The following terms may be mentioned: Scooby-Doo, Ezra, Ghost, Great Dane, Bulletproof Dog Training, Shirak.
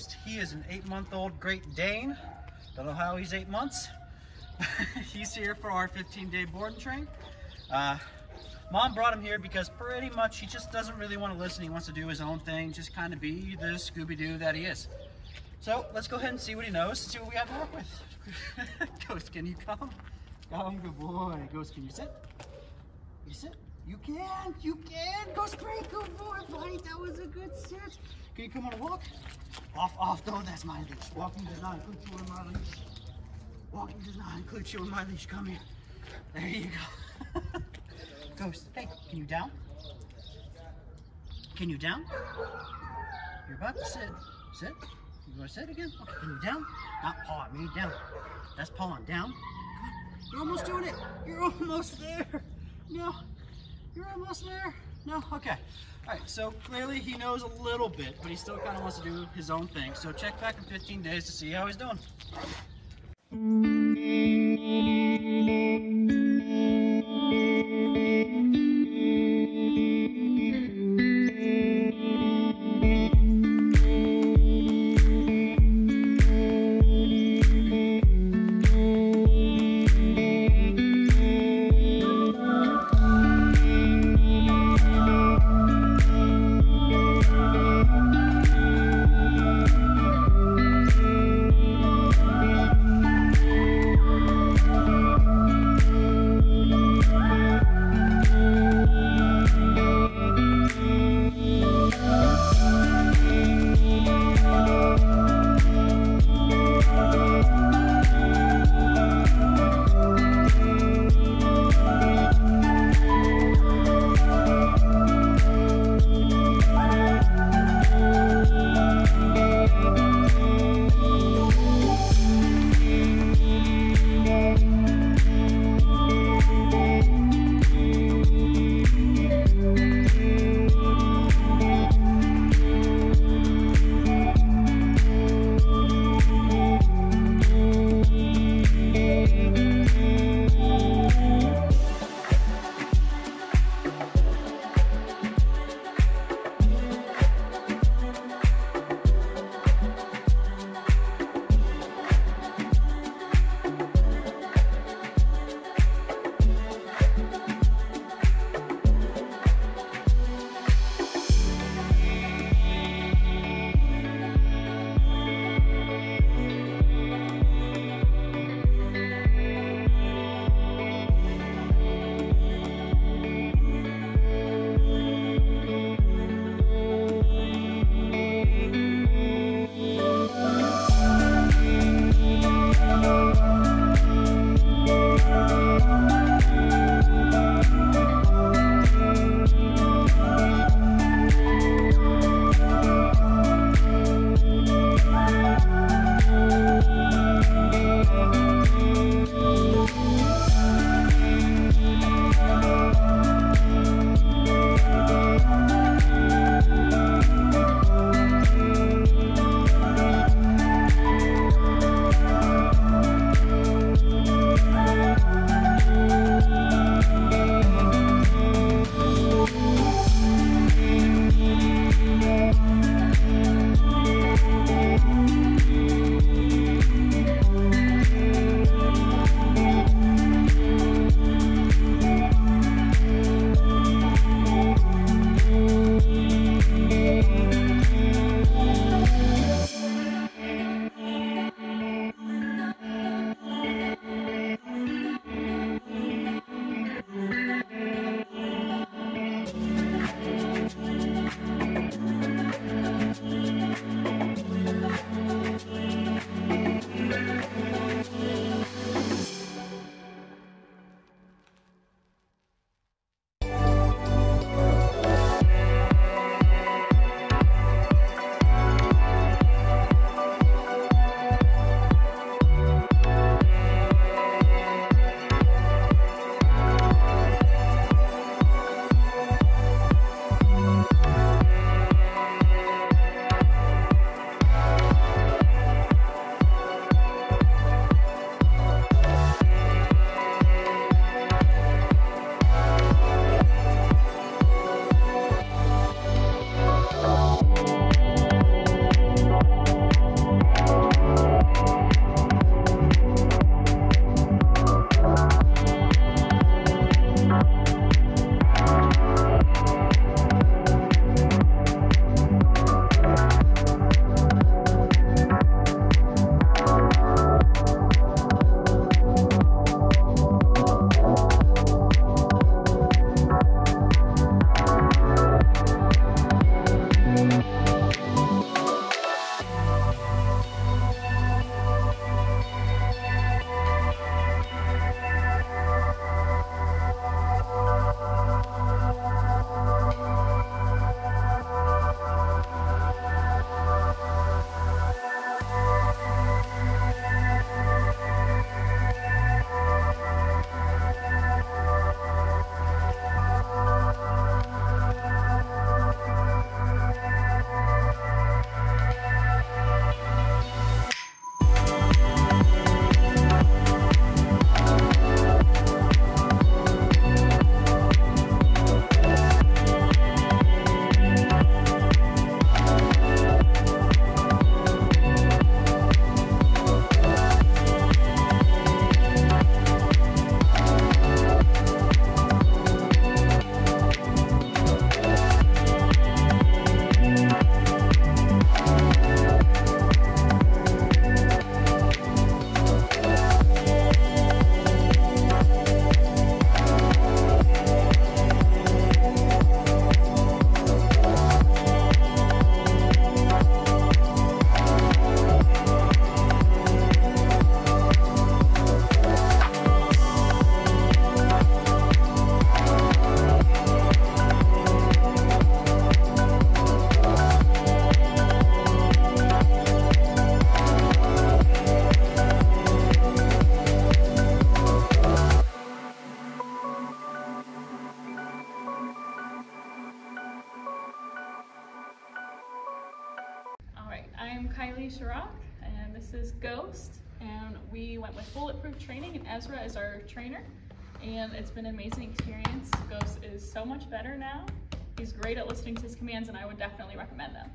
Ghost. He is an 8-month-old Great Dane. Don't know how he's 8 months. He's here for our 15-day board and train. Mom brought him here because pretty much he just doesn't really want to listen. He wants to do his own thing, just kind of be the Scooby-Doo that he is. So let's go ahead and see what he knows and see what we have to work with. Ghost, can you come? Come, good boy. Ghost, can you sit? You sit? You can, go straight, good boy, buddy, that was a good sit. Can you come on a walk? Off, off, no, that's my leash. Walking does not include you on my leash. Walking does not include you on my leash, come here. There you go. Ghost, hey, can you down? Can you down? You're about to sit. Sit, you wanna sit again? Okay, can you down? Not paw at me, down. That's pawing, down. Come on, you're almost doing it. You're almost there. No. You're almost there. No? Okay. All right, so clearly he knows a little bit, but he still kind of wants to do his own thing. So check back in 15 days to see how he's doing. Shirak, and this is Ghost, and we went with Bulletproof Training, and Ezra is our trainer, and it's been an amazing experience. Ghost is so much better now. He's great at listening to his commands, and I would definitely recommend them.